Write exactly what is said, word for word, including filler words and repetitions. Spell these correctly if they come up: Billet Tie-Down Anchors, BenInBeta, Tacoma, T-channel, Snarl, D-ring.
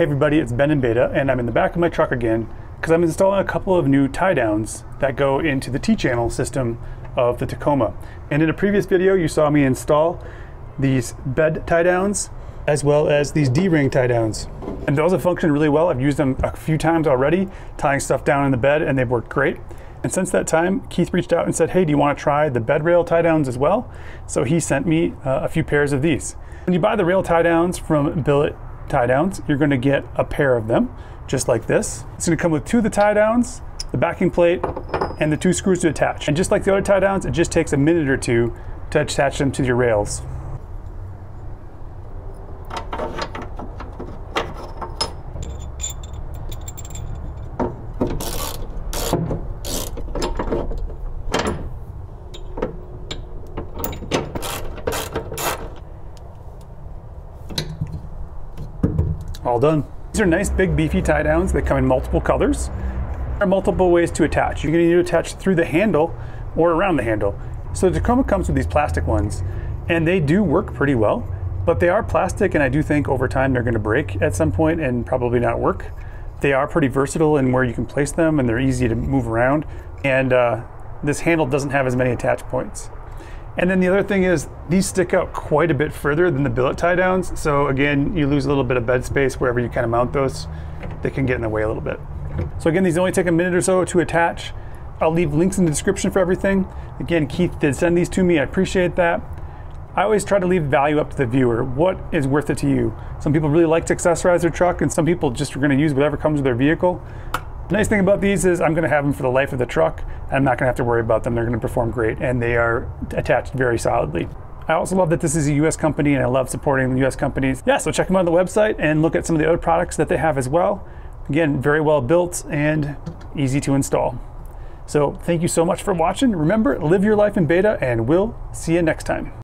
Hey everybody, it's Ben in Beta, and I'm in the back of my truck again because I'm installing a couple of new tie downs that go into the T-channel system of the Tacoma. And in a previous video, you saw me install these bed tie downs as well as these D-ring tie downs. And those have functioned really well. I've used them a few times already, tying stuff down in the bed, and they've worked great. And since that time, Keith reached out and said, hey, do you want to try the bed rail tie downs as well? So he sent me uh, a few pairs of these. When you buy the rail tie downs from Billet tie-downs, you're going to get a pair of them just like this. It's going to come with two of the tie-downs, the backing plate, and the two screws to attach. And just like the other tie-downs, it just takes a minute or two to attach them to your rails. All done. These are nice big beefy tie downs. They come in multiple colors. There are multiple ways to attach. You're going to need to attach through the handle or around the handle. So the Tacoma comes with these plastic ones, and they do work pretty well, but they are plastic, and I do think over time they're going to break at some point and probably not work. They are pretty versatile in where you can place them, and they're easy to move around, and uh, this handle doesn't have as many attach points. And then the other thing is, these stick out quite a bit further than the billet tie downs. So again, you lose a little bit of bed space wherever you kind of mount those. They can get in the way a little bit. So again, these only take a minute or so to attach. I'll leave links in the description for everything. Again, Keith did send these to me. I appreciate that. I always try to leave value up to the viewer. What is worth it to you? Some people really like to accessorize their truck, and some people just are going to use whatever comes with their vehicle. The nice thing about these is I'm going to have them for the life of the truck, and I'm not going to have to worry about them. They're going to perform great, and they are attached very solidly. I also love that this is a U S company, and I love supporting the U S companies. Yeah, so check them out on the website and look at some of the other products that they have as well. Again, very well built and easy to install. So thank you so much for watching. Remember, live your life in Beta, and we'll see you next time.